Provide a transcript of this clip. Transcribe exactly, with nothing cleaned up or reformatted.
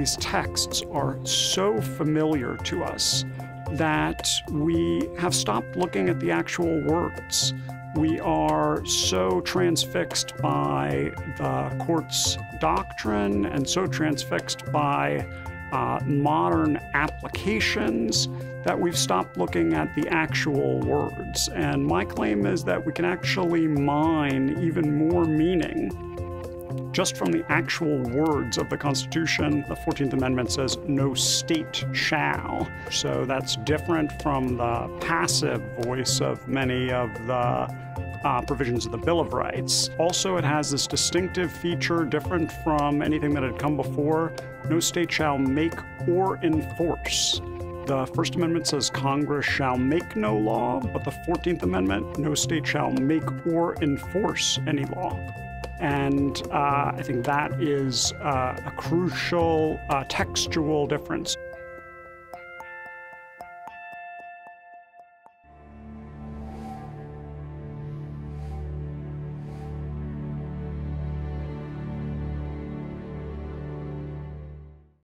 these texts are so familiar to us that we have stopped looking at the actual words. We are so transfixed by the court's doctrine and so transfixed by uh, modern applications that we've stopped looking at the actual words. And my claim is that we can actually mine even more meaning just from the actual words of the Constitution. The Fourteenth Amendment says, "No state shall." So that's different from the passive voice of many of the uh, provisions of the Bill of Rights. Also, it has this distinctive feature different from anything that had come before. No state shall make or enforce. The First Amendment says Congress shall make no law, but the Fourteenth Amendment, no state shall make or enforce any law. And uh, I think that is uh, a crucial uh, textual difference.